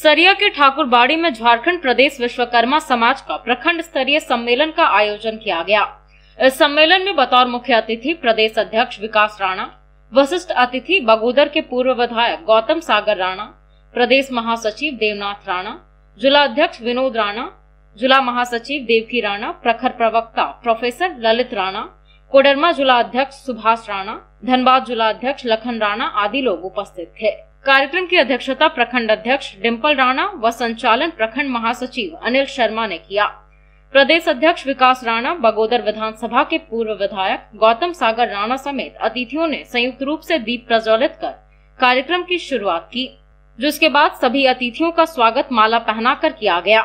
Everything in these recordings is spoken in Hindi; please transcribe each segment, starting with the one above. सरिया के ठाकुरबाड़ी में झारखंड प्रदेश विश्वकर्मा समाज का प्रखंड स्तरीय सम्मेलन का आयोजन किया गया। इस सम्मेलन में बतौर मुख्य अतिथि प्रदेश अध्यक्ष विकास राणा, वशिष्ठ अतिथि बगोदर के पूर्व विधायक गौतम सागर राणा, प्रदेश महासचिव देवनाथ राणा, जिला अध्यक्ष विनोद राणा, जिला महासचिव देवकी राणा, प्रखर प्रवक्ता प्रोफेसर ललित राणा, कोडरमा जिला अध्यक्ष सुभाष राणा, धनबाद जिला अध्यक्ष लखन राणा आदि लोग उपस्थित थे। कार्यक्रम की अध्यक्षता प्रखंड अध्यक्ष डिंपल राणा व संचालन प्रखंड महासचिव अनिल शर्मा ने किया। प्रदेश अध्यक्ष विकास राणा, बगोदर विधानसभा के पूर्व विधायक गौतम सागर राणा समेत अतिथियों ने संयुक्त रूप से दीप प्रज्वलित कर कार्यक्रम की शुरुआत की, जिसके बाद सभी अतिथियों का स्वागत माला पहनाकर किया गया।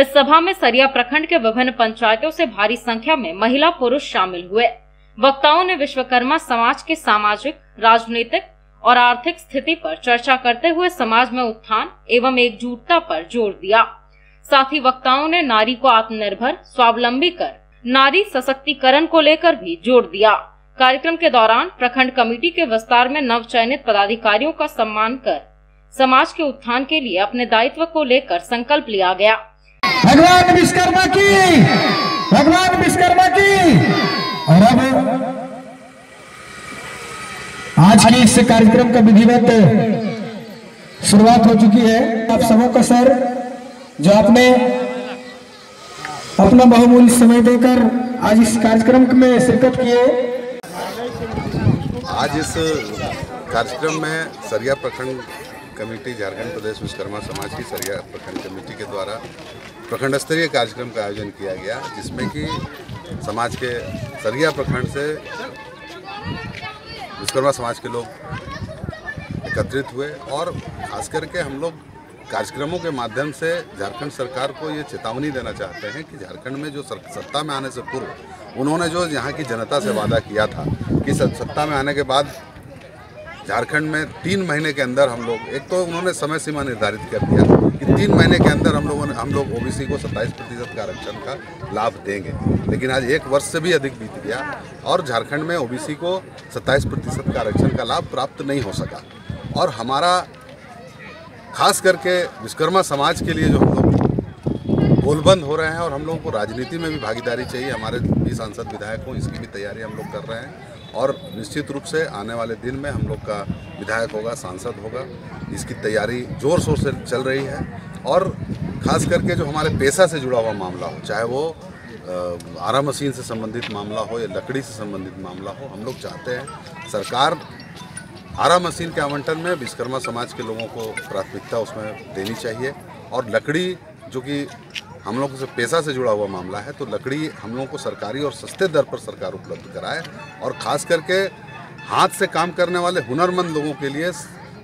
इस सभा में सरिया प्रखंड के विभिन्न पंचायतों से भारी संख्या में महिला पुरुष शामिल हुए। वक्ताओं ने विश्वकर्मा समाज के सामाजिक, राजनीतिक और आर्थिक स्थिति पर चर्चा करते हुए समाज में उत्थान एवं एकजुटता पर जोर दिया। साथ ही वक्ताओं ने नारी को आत्मनिर्भर, स्वावलंबी कर नारी सशक्तिकरण को लेकर भी जोर दिया। कार्यक्रम के दौरान प्रखंड कमेटी के विस्तार में नव चयनित पदाधिकारियों का सम्मान कर समाज के उत्थान के लिए अपने दायित्व को लेकर संकल्प लिया गया। भगवान विश्वकर्मा की, भगवान विश्वकर्मा की। और अब आज के इस कार्यक्रम का विधिवत शुरुआत हो चुकी है। आप सबों का सर, जो आपने अपना बहुमूल्य समय देकर आज इस कार्यक्रम में शिरकत किए। आज इस कार्यक्रम में सरिया प्रखंड कमेटी, झारखंड प्रदेश विश्वकर्मा समाज की सरिया प्रखंड कमेटी के द्वारा प्रखंड स्तरीय कार्यक्रम का आयोजन किया गया, जिसमें कि समाज के सरिया प्रखंड से विश्वकर्मा समाज के लोग एकत्रित हुए और खास करके हम लोग कार्यक्रमों के माध्यम से झारखंड सरकार को ये चेतावनी देना चाहते हैं कि झारखंड में जो सत्ता में आने से पूर्व उन्होंने जो यहाँ की जनता से वादा किया था कि सत्ता में आने के बाद झारखंड में 3 महीने के अंदर हम लोग, एक तो उन्होंने समय सीमा निर्धारित कर दिया कि 3 महीने के अंदर हम लोग ओबीसी को 27% का आरक्षण का लाभ देंगे, लेकिन आज 1 वर्ष से भी अधिक बीत गया और झारखंड में ओबीसी को 27% का आरक्षण का लाभ प्राप्त नहीं हो सका। और हमारा खास करके विश्वकर्मा समाज के लिए जो हम लोग गोलबंद हो रहे हैं और हम लोगों को राजनीति में भी भागीदारी चाहिए, हमारे भी सांसद विधायक हों, इसकी भी तैयारी हम लोग कर रहे हैं और निश्चित रूप से आने वाले दिन में हम लोग का विधायक होगा, सांसद होगा, इसकी तैयारी ज़ोर शोर से चल रही है। और ख़ास करके जो हमारे पेशा से जुड़ा हुआ मामला हो, चाहे वो आरा मशीन से संबंधित मामला हो या लकड़ी से संबंधित मामला हो, हम लोग चाहते हैं सरकार आरा मशीन के आवंटन में विश्वकर्मा समाज के लोगों को प्राथमिकता उसमें देनी चाहिए और लकड़ी, जो कि हम लोगों से पैसा से जुड़ा हुआ मामला है, तो लकड़ी हम लोगों को सरकारी और सस्ते दर पर सरकार उपलब्ध कराए और ख़ास करके हाथ से काम करने वाले हुनरमंद लोगों के लिए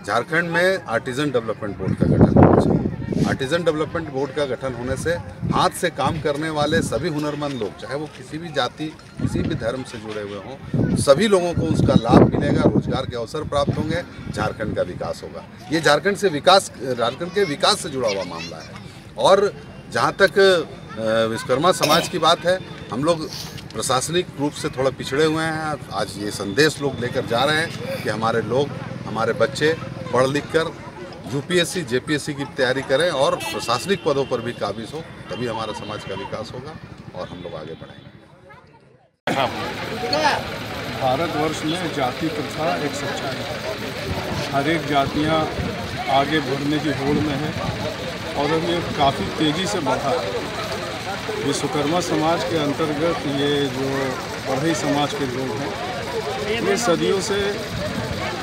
झारखंड में आर्टिज़न डेवलपमेंट बोर्ड का गठन होना चाहिए। आर्टिज़न डेवलपमेंट बोर्ड का गठन होने से हाथ से काम करने वाले सभी हुनरमंद लोग, चाहे वो किसी भी जाति, किसी भी धर्म से जुड़े हुए हों, सभी लोगों को उसका लाभ मिलेगा, रोजगार के अवसर प्राप्त होंगे, झारखंड का विकास होगा। ये झारखंड के विकास से जुड़ा हुआ मामला है। और जहाँ तक विश्वकर्मा समाज की बात है, हम लोग प्रशासनिक रूप से थोड़ा पिछड़े हुए हैं। आज ये संदेश लोग लेकर जा रहे हैं कि हमारे लोग, हमारे बच्चे पढ़ लिख कर UPSC, JPSC की तैयारी करें और प्रशासनिक पदों पर भी काबिज हो, तभी हमारा समाज का विकास होगा और हम लोग आगे बढ़ेंगे। भारतवर्ष में जाति प्रथा एक सच्चाई है, हर एक जातियाँ आगे बढ़ने की होड़ में है और अब ये काफ़ी तेज़ी से बढ़ा है। विश्वकर्मा समाज के अंतर्गत ये जो बढ़ई समाज के लोग हैं, ये सदियों से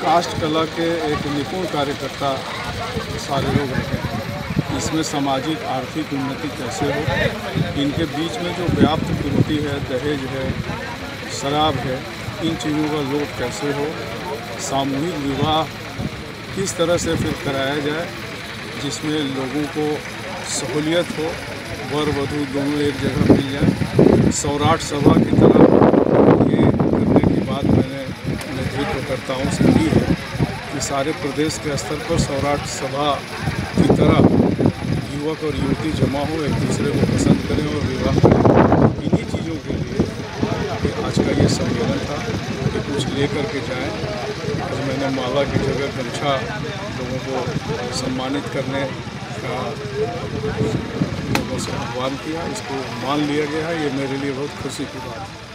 काष्ठ कला के एक निपुण कार्यकर्ता सारे लोग रहे हैं। इसमें सामाजिक आर्थिक उन्नति कैसे हो, इनके बीच में जो व्याप्त कुरीति है, दहेज है, शराब है, इन चीज़ों का लोभ कैसे हो, सामूहिक विवाह किस तरह से फिर कराया जाए जिसमें लोगों को सहूलियत हो, वर वधू दोनों एक जगह मिल जाए, सौराठ सभा की तरह ये करने की बात मैंने नेतृत्वकर्ताओं से की है कि सारे प्रदेश के स्तर पर सौराठ सभा की तरह युवक और युवती जमा हो, एक दूसरे को पसंद करें और विवाह करें। इन्हीं चीज़ों के लिए आज का ये सम्मेलन था कि कुछ लेकर के जाएँ। मैंने माला की जगह गमछा लोगों को सम्मानित करने इसका भगवान किया, इसको मान लिया गया है, ये मेरे लिए बहुत खुशी की बात है।